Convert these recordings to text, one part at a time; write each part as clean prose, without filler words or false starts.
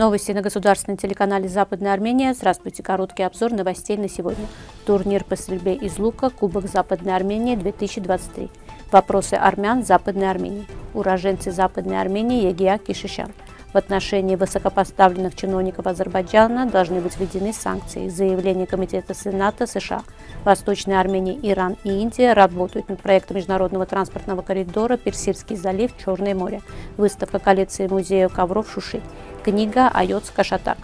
Новости на государственном телеканале «Западная Армения». Здравствуйте. Короткий обзор новостей на сегодня. Турнир по стрельбе из лука «Кубок Западной Армении 2023». Вопросы армян Западной Армении. Уроженцы Западной Армении Егия Кешишян. В отношении высокопоставленных чиновников Азербайджана должны быть введены санкции. Заявление Комитета Сената США. Восточная Армения, Иран и Индия работают над проектом международного транспортного коридора «Персидский залив. Черное море». Выставка коллекции музея ковров Шуши. Книга «Айоц Кашатаг».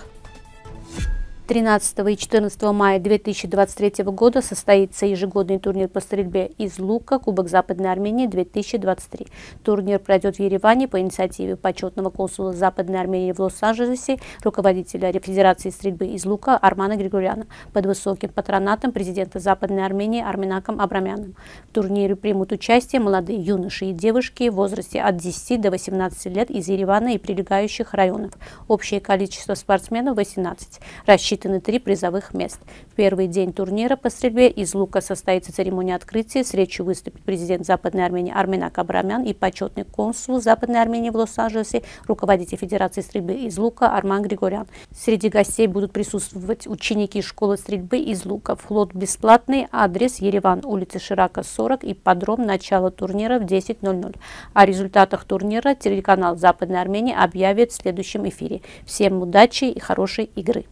13 и 14 мая 2023 года состоится ежегодный турнир по стрельбе из лука «Кубок Западной Армении 2023». Турнир пройдет в Ереване по инициативе почетного консула Западной Армении в Лос-Анджелесе, руководителя Федерации стрельбы из лука Армана Григорьяна под высоким патронатом президента Западной Армении Арменаком Абрамяном. В турнире примут участие молодые юноши и девушки в возрасте от 10 до 18 лет из Еревана и прилегающих районов. Общее количество спортсменов – 18. Рассчитаны 3 призовых мест. В первый день турнира по стрельбе из лука состоится церемония открытия. С речью выступит президент Западной Армении Арменак Абрамян и почетный консул Западной Армении в Лос-Анджелесе, руководитель Федерации стрельбы из лука Армана Григорьяна. Среди гостей будут присутствовать ученики школы стрельбы из лука. Вход бесплатный. Адрес: Ереван, улица Ширака, 40, и подром. Начало турнира в 10:00. О результатах турнира телеканал Западной Армении объявит в следующем эфире. Всем удачи и хорошей игры!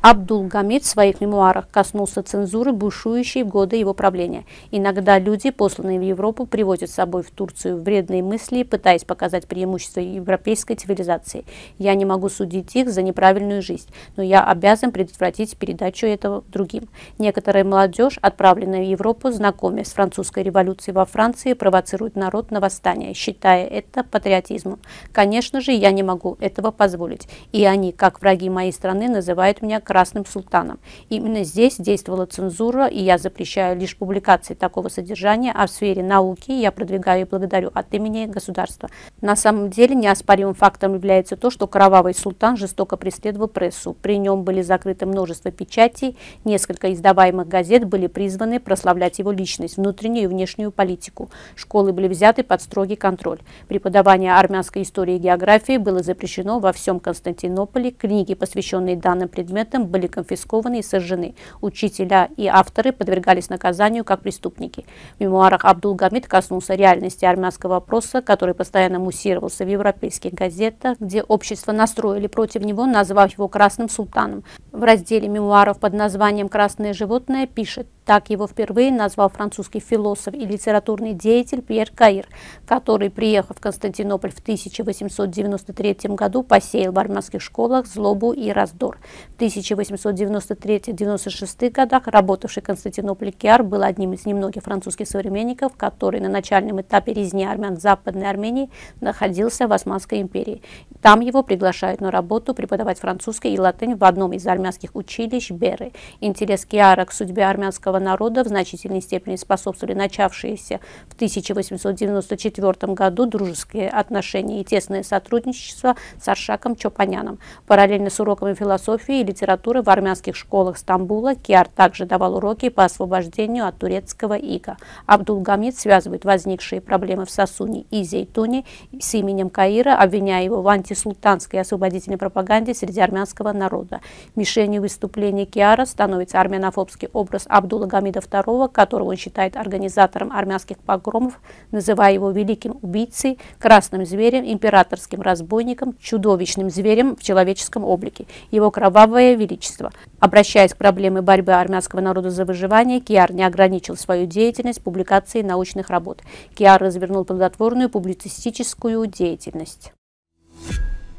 Абдул Гамид в своих мемуарах коснулся цензуры, бушующей в годы его правления. Иногда люди, посланные в Европу, привозят с собой в Турцию вредные мысли, пытаясь показать преимущества европейской цивилизации. Я не могу судить их за неправильную жизнь, но я обязан предотвратить передачу этого другим. Некоторая молодежь, отправленная в Европу, знакомясь с французской революцией во Франции, провоцирует народ на восстание, считая это патриотизмом. Конечно же, я не могу этого позволить. И они, как враги моей страны, называют меня красным султаном. Именно здесь действовала цензура, и я запрещаю лишь публикации такого содержания, а в сфере науки я продвигаю и благодарю от имени государства. На самом деле неоспоримым фактом является то, что кровавый султан жестоко преследовал прессу. При нем были закрыты множество печатей, несколько издаваемых газет были призваны прославлять его личность, внутреннюю и внешнюю политику. Школы были взяты под строгий контроль. Преподавание армянской истории и географии было запрещено во всем Константинополе, книги, посвященные данным предметам, были конфискованы и сожжены. Учителя и авторы подвергались наказанию как преступники. В мемуарах Абдул Гамид коснулся реальности армянского вопроса, который постоянно муссировался в европейских газетах, где общество настроили против него, назвав его красным султаном. В разделе мемуаров под названием «Красное животное» пишет: так его впервые назвал французский философ и литературный деятель Пьер Кайр, который, приехав в Константинополь в 1893 году, посеял в армянских школах злобу и раздор. В 1893-96 годах работавший в Константинополе Кайр был одним из немногих французских современников, который на начальном этапе резни армян Западной Армении находился в Османской империи. Там его приглашают на работу преподавать французский и латынь в одном из армянских училищ Беры. Интерес Кайра к судьбе армянского народа в значительной степени способствовали начавшиеся в 1894 году дружеские отношения и тесное сотрудничество с Аршаком Чопаняном. Параллельно с уроками философии и литературы в армянских школах Стамбула Кайр также давал уроки по освобождению от турецкого ига. Абдул Гамид связывает возникшие проблемы в Сосуне и Зейтуне с именем Кайра, обвиняя его в антисултанской и освободительной пропаганде среди армянского народа. Мишенью выступления Кайра становится армянофобский образ Абдула Гамида II, которого он считает организатором армянских погромов, называя его великим убийцей, красным зверем, императорским разбойником, чудовищным зверем в человеческом облике, его кровавое величество. Обращаясь к проблеме борьбы армянского народа за выживание, Кайр не ограничил свою деятельность публикацией научных работ. Кайр развернул плодотворную публицистическую деятельность.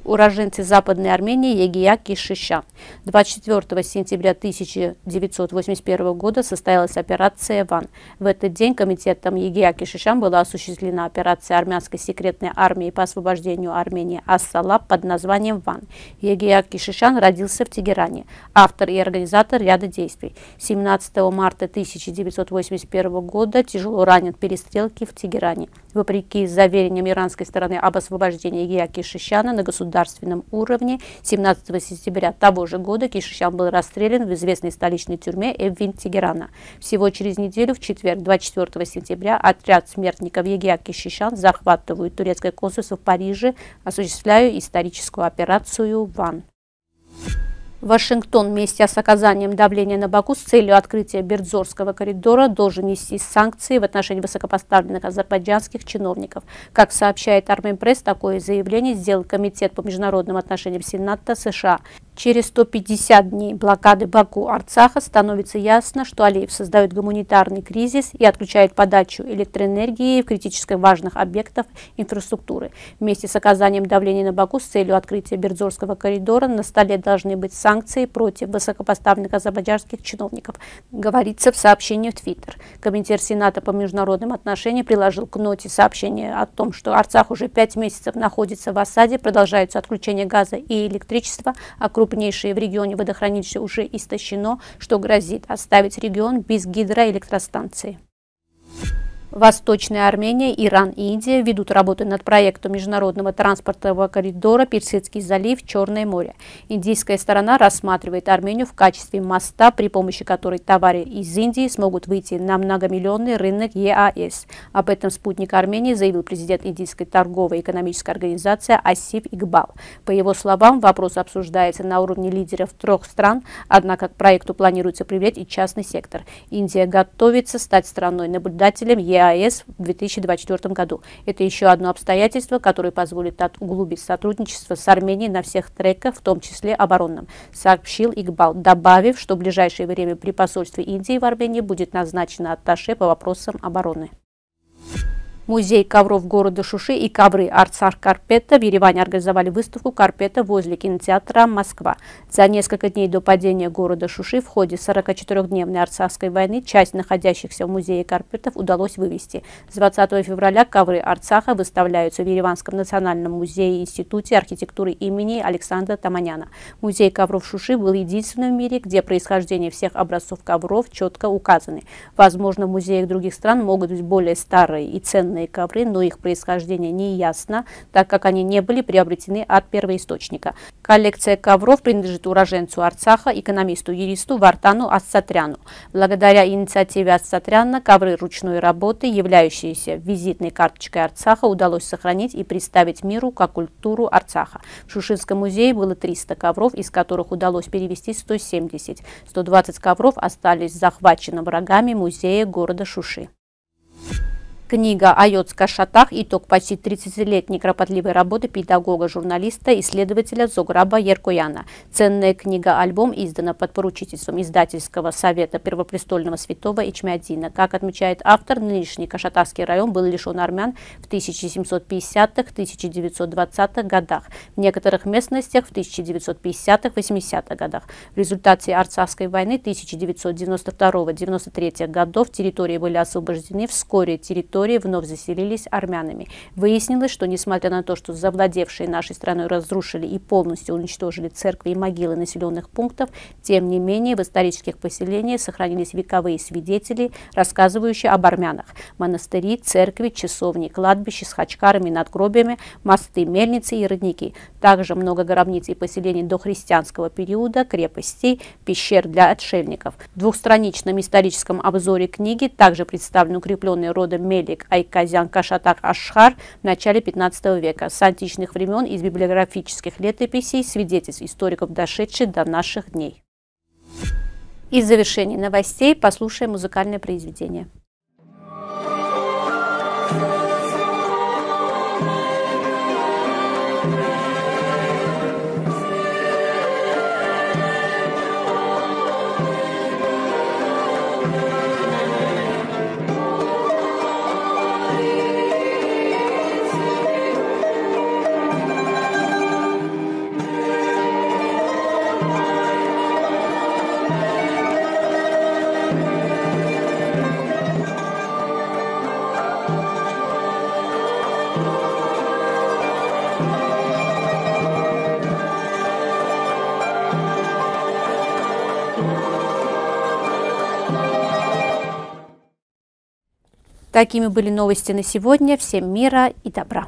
Уроженцы Западной Армении Егия Кешишян. 24 сентября 1981 года состоялась операция «Ван». В этот день комитетом Егия Кешишян была осуществлена операция армянской секретной армии по освобождению Армении «Ас-Салаб» под названием «Ван». Егия Кешишян родился в Тегеране, автор и организатор ряда действий. 17 марта 1981 года тяжело ранен в перестрелке в Тегеране. Вопреки заверениям иранской стороны об освобождении Егия Кешишяна на государственном государственном уровне. 17 сентября того же года Кешишян был расстрелян в известной столичной тюрьме Эввин Тегерана. Всего через неделю, в четверг, 24 сентября, отряд смертников Егия Кешишян захватывают турецкое консульство в Париже, осуществляя историческую операцию «Ван». Вашингтон вместе с оказанием давления на Баку с целью открытия Бердзорского коридора должен нести санкции в отношении высокопоставленных азербайджанских чиновников. Как сообщает Арменпресс, такое заявление сделал Комитет по международным отношениям Сената США. Через 150 дней блокады Баку-Арцаха становится ясно, что Алиев создает гуманитарный кризис и отключает подачу электроэнергии в критически важных объектах инфраструктуры. Вместе с оказанием давления на Баку с целью открытия Бердзорского коридора на столе должны быть санкции против высокопоставленных азербайджанских чиновников, говорится в сообщении в Твиттер. Комитет Сената по международным отношениям приложил к ноте сообщение о том, что Арцах уже 5 месяцев находится в осаде, продолжаются отключения газа и электричества, а крупнейшее в регионе водохранилище уже истощено, что грозит оставить регион без гидроэлектростанции. Восточная Армения, Иран и Индия ведут работы над проектом международного транспортного коридора Персидский залив, Черное море. Индийская сторона рассматривает Армению в качестве моста, при помощи которой товары из Индии смогут выйти на многомиллионный рынок ЕАЭС. Об этом спутник Армении заявил президент Индийской торговой и экономической организации Асиф Игбал. По его словам, вопрос обсуждается на уровне лидеров 3 стран, однако к проекту планируется привлечь и частный сектор. Индия готовится стать страной-наблюдателем ЕАЭС в 2024 году. Это еще одно обстоятельство, которое позволит углубить сотрудничество с Арменией на всех треках, в том числе оборонном, сообщил Игбал, добавив, что в ближайшее время при посольстве Индии в Армении будет назначена атташе по вопросам обороны. Музей ковров города Шуши и ковры Арцах Карпета в Ереване организовали выставку карпета возле кинотеатра «Москва». За несколько дней до падения города Шуши в ходе 44-дневной Арцахской войны часть находящихся в музее карпетов удалось вывести. С 20 февраля ковры Арцаха выставляются в Ереванском национальном музее и институте архитектуры имени Александра Томаняна. Музей ковров Шуши был единственным в мире, где происхождение всех образцов ковров четко указаны. Возможно, в музеях других стран могут быть более старые и ценные ковры, но их происхождение не ясно, так как они не были приобретены от первоисточника. Коллекция ковров принадлежит уроженцу Арцаха, экономисту-юристу Вартану Ассатряну. Благодаря инициативе Ассатряна ковры ручной работы, являющиеся визитной карточкой Арцаха, удалось сохранить и представить миру как культуру Арцаха. В Шушинском музее было 300 ковров, из которых удалось перевести 170. 120 ковров остались захвачены врагами музея города Шуши. Книга «Айоц Кашатаг. Итог почти 30-летней кропотливой работы педагога, журналиста, исследователя Зограба Еркуяна». Ценная книга-альбом издана под поручительством издательского совета первопрестольного святого Ичмядина. Как отмечает автор, нынешний Кашатагский район был лишен армян в 1750-1920-х годах, в некоторых местностях в 1950-80-х годах. В результате Арцахской войны 1992-93 годов территории были освобождены, вскоре территории вновь заселились армянами. Выяснилось, что несмотря на то, что завладевшие нашей страной разрушили и полностью уничтожили церкви и могилы населенных пунктов, тем не менее в исторических поселениях сохранились вековые свидетели, рассказывающие об армянах. Монастыри, церкви, часовни, кладбища с хачкарами, надгробиями, мосты, мельницы и родники. Также много гробниц и поселений до христианского периода, крепостей, пещер для отшельников. В двухстраничном историческом обзоре книги также представлены укрепленные родом мельницы Айказян Кашатаг Ашхар в начале 15 века, с античных времен, из библиографических летописей, свидетельств историков, дошедших до наших дней. И в завершении новостей послушаем музыкальное произведение. Такими были новости на сегодня. Всем мира и добра!